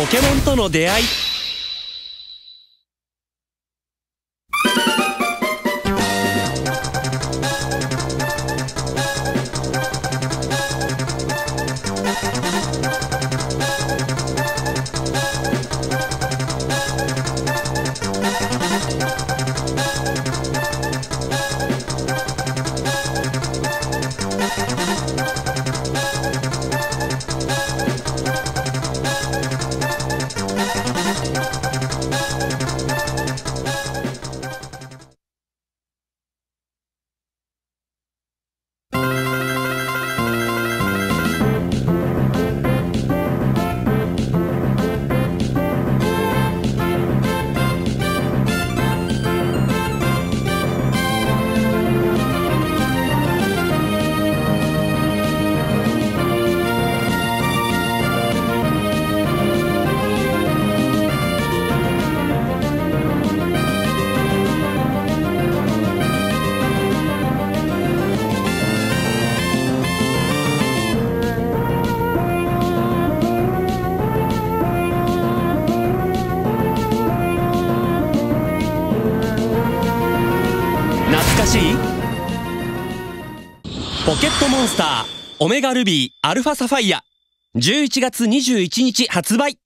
ポケモンとの出会い。ポケットモンスターオメガルビーアルファサファイア11月21日発売。